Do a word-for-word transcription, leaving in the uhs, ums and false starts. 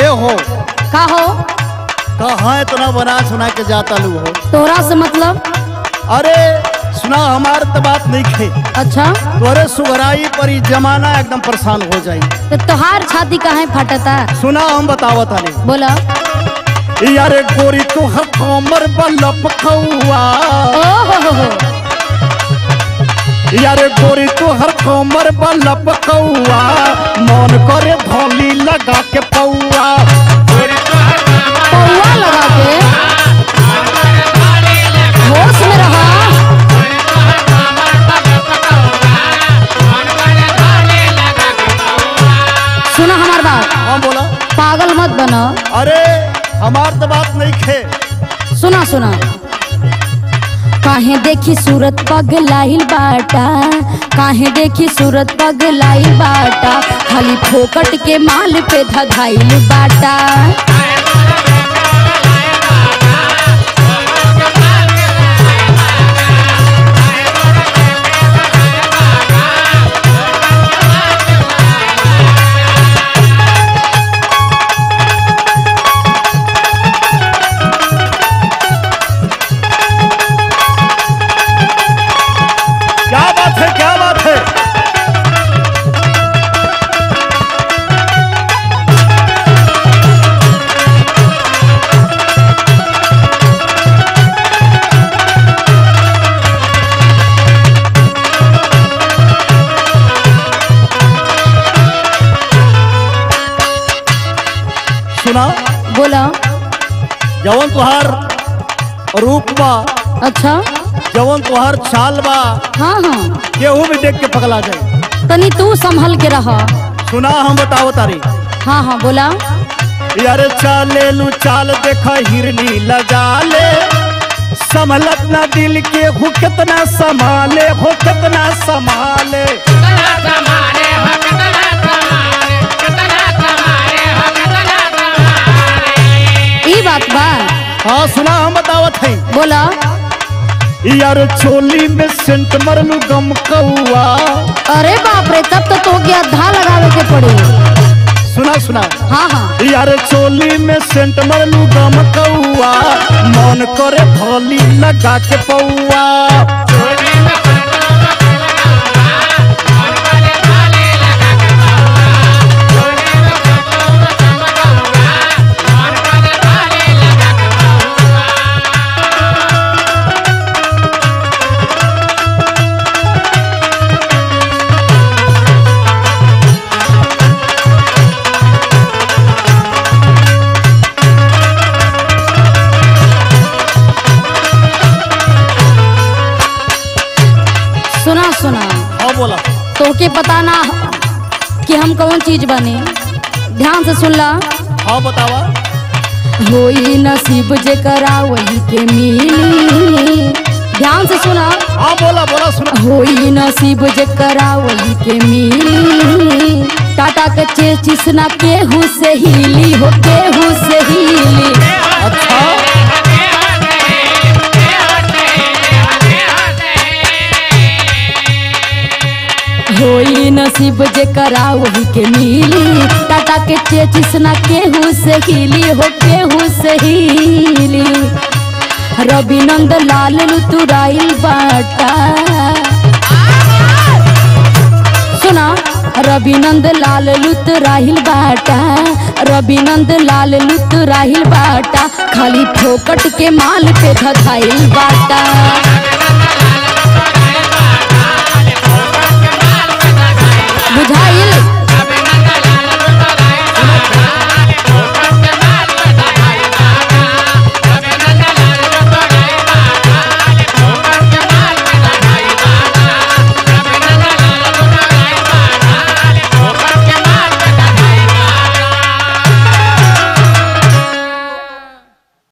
गए हो का हो कहा इतना बना सुना के जाता लू हो तोरा से मतलब। अरे सुना हमार तो बात नहीं खे। अच्छा तोरे सुगराई पर जमाना एकदम परेशान हो जाये तो तुहार छाती कहाँ फटता। सुना हम बतावत आने बोला यारे गोरी तो हर कमर बल्लप खौआ यारे गोरी तो हर कमर बल्लप खौआ मन करे धोली लगा के पौआ पौआ लगा के होश में रहा। सुना हमार बात हम बोला पागल मत बनो। अरे हमार तो बात नहीं खे। सुना सुना काहे देखी सूरत पगलाइल बाटा काहे देखी सूरत पगलाइल बाटा खाली फोकट के माल पे धधाइल बाटा। बोला जवन तुहार रूप बा अच्छा जवन तुहार चाल बा हाँ हाँ केहू भी देख के पगला जाए तनी तू संभल के रहा। सुना हम बताओ तारी हाँ हाँ बोला यारे चाले लू चाल देखा हिरनी लगा ले संभलत ना दिल के हो कितना संभाले हो कितना संभाले बात बात। हाँ सुना हम बतावत है बोला यार चोली में सेंट मरलू गम कौआ। अरे बाप रे तब तो तो गया धा लगावे के पड़ी। सुना सुना हाँ हाँ यार चोली में सेंट मरलू गम कौआ मन करे भोली लगा के पौआ के पता ना कि हम कौन चीज बने। ध्यान से सुन ला हाँ बतावा होई नसीब जे करा वही के मिली। ध्यान से सुना हाँ बोला बोला सुना होई नसीब जे करा वही के मिली टाटा के चेचिस ना केहू से हिली हो केहू से हिली। अच्छा होई नसीब जे करा वही के मिली टाटा के चेचिस ना केहू से हिली हो केहू से हिली रवि नंद लाल लुतुराइल बाटा। सुना रवि नंद लाल लुतुराइल बाटा रवि नंद लाल लुतुराइल बाटा खाली फोकट के माल पे धधाइल बाटा।